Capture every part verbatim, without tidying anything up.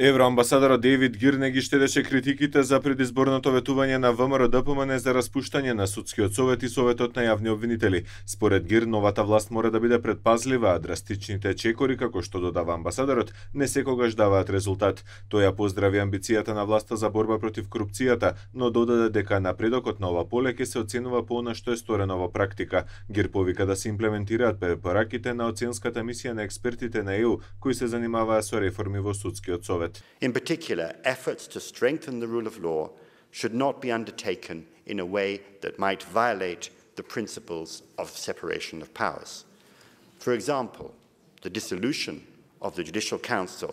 Евроамбасадорот Дејвид Гир не ги штедеше критиките за предизборното ветување на ВМРО-ДПМНЕ за распуштање на Судскиот совет и Советот на јавни обвинители. Според Гир, новата власт мора да биде предпазлива, а драстичните чекори, како што додава амбасадорот, не секогаш даваат резултат. Тој ја поздрави амбицијата на власта за борба против корупцијата, но додаде дека напредокот на ова поле ќе се оценува по она што е сторено во практика. Гир повика да се имплементираат препораките на оценската мисија на експертите на Е У кои се занимаваа со реформи во Судскиот совет. In particular, efforts to strengthen the rule of law should not be undertaken in a way that might violate the principles of separation of powers. For example, the dissolution of the Judicial Council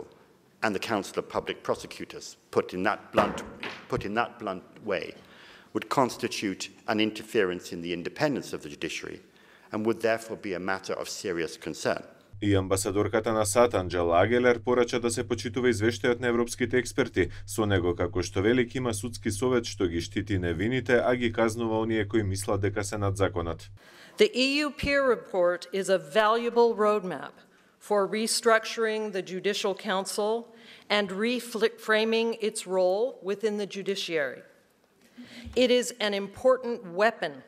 and the Council of Public Prosecutors, put in that blunt, put in that blunt way, would constitute an interference in the independence of the judiciary and would therefore be a matter of serious concern. И амбасадорката на Са А Д Анџела Агелер порача да се почитува извештајот на европските експерти. Со него, како што велик, има судски совет што ги штити невините, а ги казнува оние кои мислат дека се над законот. The E U peer report is a valuable roadmap for restructuring the Judicial Council and reframing its role within the judiciary. It is an important weapon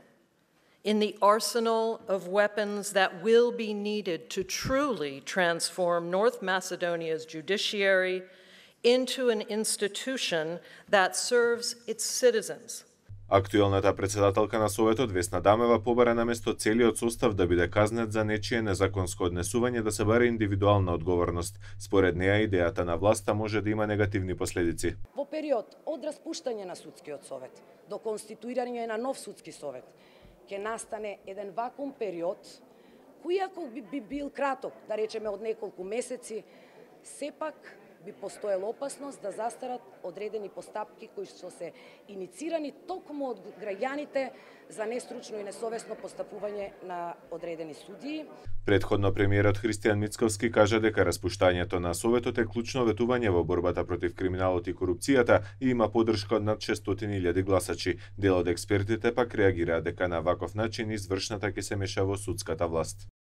in the arsenal of weapons that will be needed to truly transform North Macedonia's judiciary into an institution that serves its citizens. Актуелната председателка на Советот Весна Дамева побара наместо целиот состав да биде казнет за нечие незаконско однесување да се бара индивидуална одговорност. Според неа, идејата на власта може да има негативни последици. Во период од распуштање на Судскиот совет до конституирање на нов Судски совет ќе настане еден вакуум период, којако би, би бил краток, да речеме од неколку месеци, сепак би постоела опасност да застарат одредени постапки кои што се инициирани токму од граѓаните за нестручно и несовесно постапување на одредени судии. Предходно премиерот Христијан Мицковски кажа дека распуштањето на Советот е клучно ветување во борбата против криминалот и корупцијата и има поддршка од над шестстотини илјади гласачи. Дел од експертите пак реагираа дека на ваков начин извршната ќе се меша во судската власт.